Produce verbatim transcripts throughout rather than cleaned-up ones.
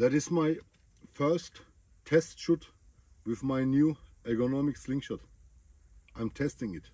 That is my first test shoot with my new ergonomic slingshot. I'm testing it.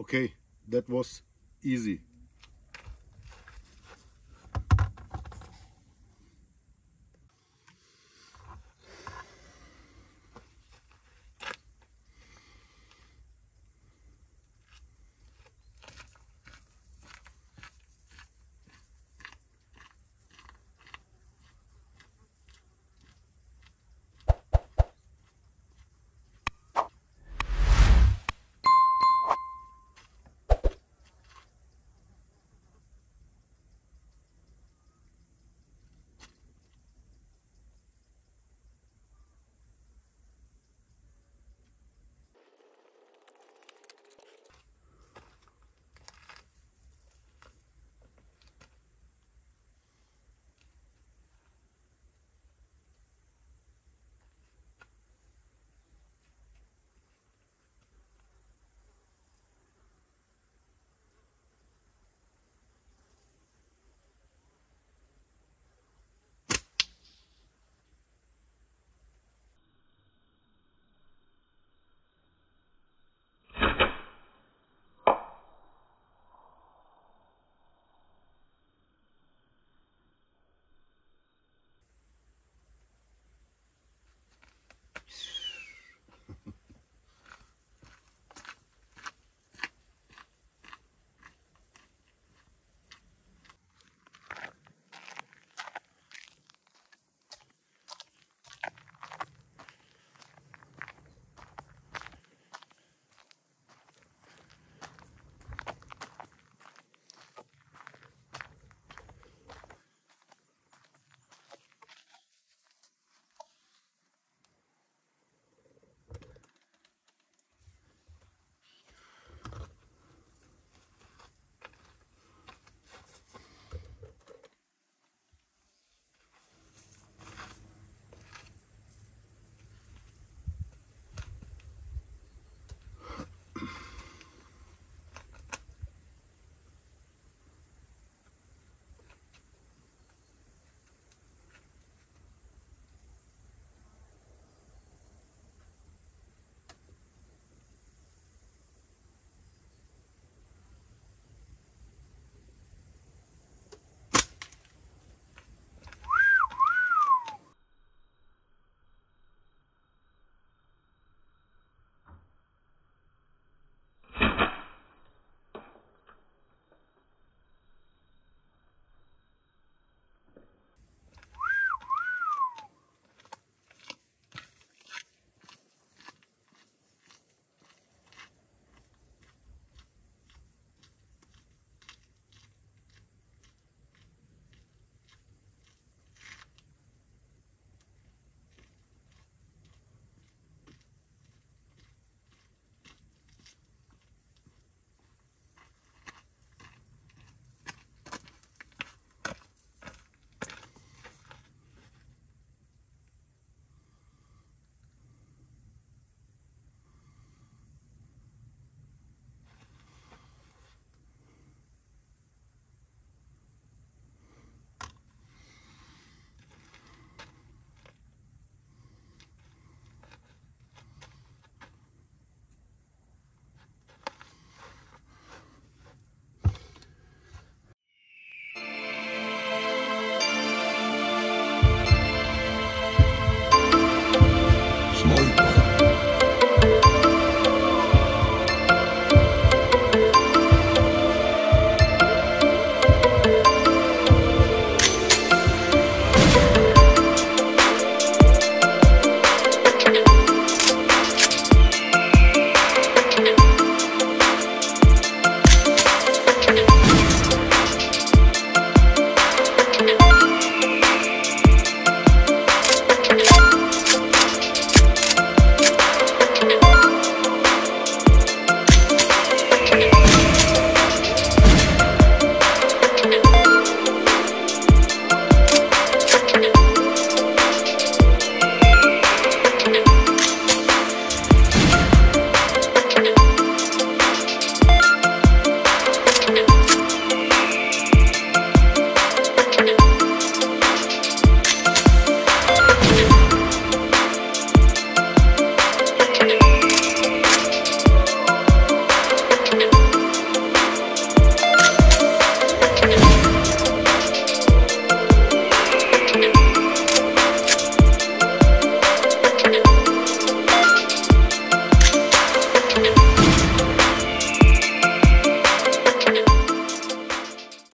Okay, that was easy.